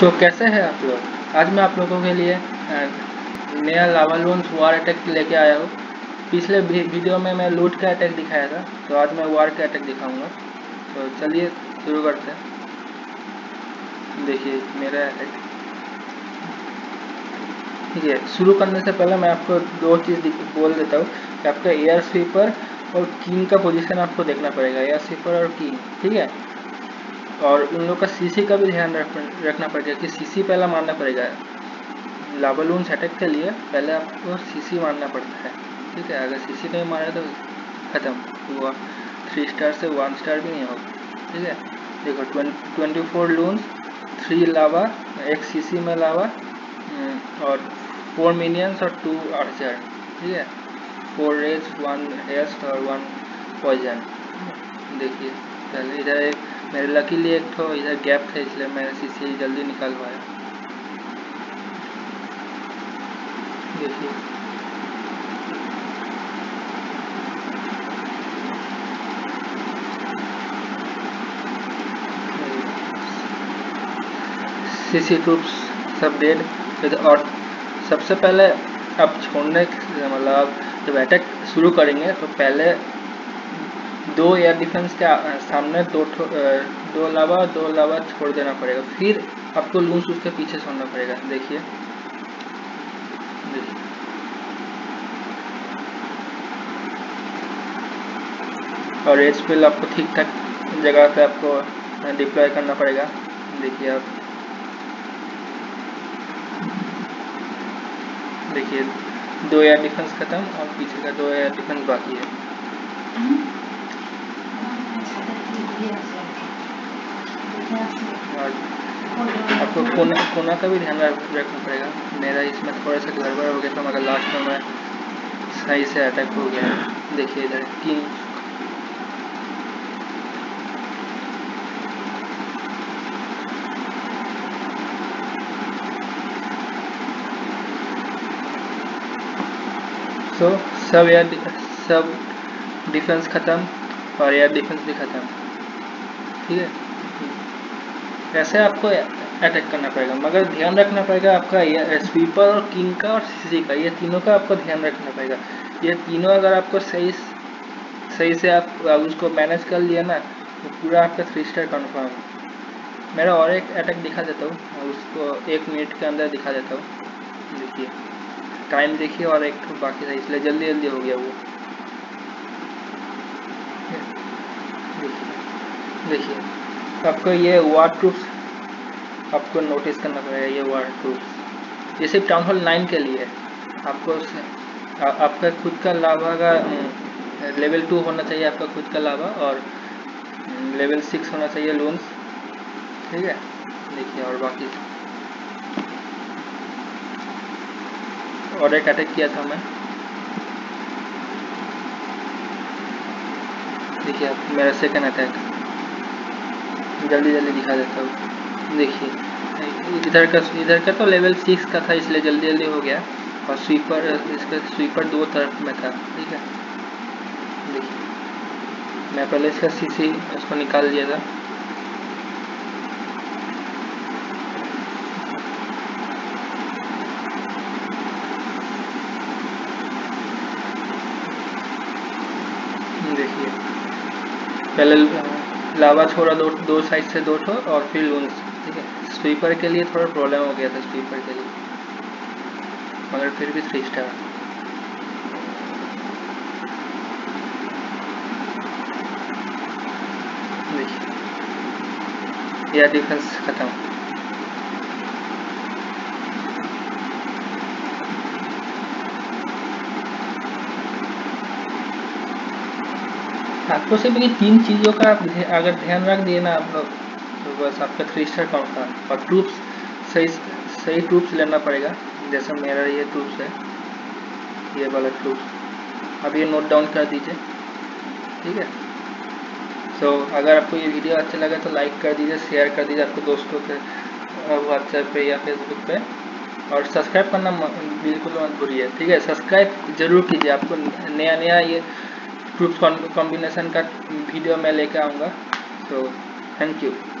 तो कैसे हैं आप लोग। आज मैं आप लोगों के लिए नया लावालून वार अटैक लेके आया हूँ। पिछले वीडियो में मैं लूट का अटैक दिखाया था, तो आज मैं वार का अटैक दिखाऊंगा। तो चलिए शुरू करते हैं। देखिए मेरा अटैक, ठीक है। शुरू करने से पहले मैं आपको दो चीज़ बोल देता हूँ कि आपका एयर स्वीपर और किंग का पोजीशन आपको देखना पड़ेगा। एयर स्वीपर और किंग, ठीक है। और उन लोग का सीसी का भी ध्यान रखना पड़ेगा कि सीसी पहला मारना पड़ेगा। लावालून अटैक के लिए पहले आपको सीसी मारना पड़ता है, ठीक है। अगर सीसी नहीं मारा तो खत्म हुआ, 3 स्टार से 1 स्टार भी नहीं होगा, ठीक है। देखो 24 लून, 3 लावा, 1 सीसी में लावा और 4 मिनियंस और 2 आर्चर, ठीक है। 4 रेज 1 हेस्ट और 1 पॉइजन। देखिए पहले इधर एक मेरे लकीली एक तो इधर गैप था, इसलिए मैं सीसी जल्दी निकाल पाया। देखिए सीसी ट्रूप्स सब डेड। और सबसे पहले आप छोड़ने मतलब जब अटैक शुरू करेंगे तो पहले 2 एयर डिफेंस के सामने 2 लावा छोड़ देना पड़ेगा, फिर आपको लूंस उसके पीछे छोड़ना पड़ेगा। देखिए और एज स्पेल आपको ठीक ठाक जगह पे आपको डिप्लॉय करना पड़ेगा। देखिए आप, देखिए 2 एयर डिफेंस खत्म और पीछे का 2 एयर डिफेंस बाकी है। आपको कोना का भी ध्यान रखना पड़ेगा। मेरा इसमें थोड़ा सा गड़बड़ हो गया था, मगर लास्ट में मैं सही से अटैक हो गया। देखिए इधर किंग, तो सब डिफेंस खत्म और एयर डिफेंस भी खत्म, ठीक है। ऐसे आपको अटैक करना पड़ेगा, मगर ध्यान रखना पड़ेगा आपका स्वीपर और किंग का और सीसी का, ये तीनों का आपको ध्यान रखना पड़ेगा। ये तीनों अगर आपको सही से आप उसको मैनेज कर लिया ना, तो पूरा आपका 3 स्टार कन्फर्म। मेरा और एक अटैक दिखा देता हूँ, उसको 1 मिनट के अंदर दिखा देता हूँ। देखिए टाइम देखिए और एक बाकी था, इसलिए जल्दी जल्दी हो गया वो। देखिए आपको ये वार ट्रूप्स आपको नोटिस करना पड़ेगा। ये वार ट्रूप्स ये सिर्फ टाउन हॉल 9 के लिए है। आपको आपका खुद का लावा का लेवल 2 होना चाहिए, आपका खुद का लावा, और लेवल 6 होना चाहिए लून्स, ठीक है। देखिए और बाकी और एक अटैक किया था मैं। देखिए आप मेरा सेकंड अटैक जल्दी जल्दी दिखा देता हूँ। देखिए इधर का तो लेवल 6 का था, इसलिए जल्दी जल्दी हो गया। और स्वीपर, इसका स्वीपर 2 तरफ में था, ठीक है। देखिए मैं पहले इसका सीसी उसको निकाल दिया था। देखिए पहले लावा छोड़ा दो साइड से 2 ठो और फिर लून्स, ठीक है। स्वीपर के लिए थोड़ा प्रॉब्लम हो गया था स्वीपर के लिए, मगर फिर भी 3 स्टार। देखिए यह डिफेंस खत्म। आपको सिर्फ ये 3 चीज़ों का अगर ध्यान रख दिए ना आप लोग, तो बस आपका 3 स्टार काउंट था। और ट्रूप्स सही ट्रूप्स लेना पड़ेगा। जैसा मेरा ये ट्रूप्स है, ये वाला ट्रूप्स अब ये नोट डाउन कर दीजिए, ठीक है। सो अगर आपको ये वीडियो अच्छा लगा तो लाइक कर दीजिए, शेयर कर दीजिए आपके दोस्तों पे और व्हाट्सएप पे या फेसबुक पे। और सब्सक्राइब करना बिल्कुल मत भूलिए, ठीक है। सब्सक्राइब जरूर कीजिए, आपको नया नया ये ट्रूप्स कॉम्बिनेशन का वीडियो मैं लेकर आऊँगा। So thank you.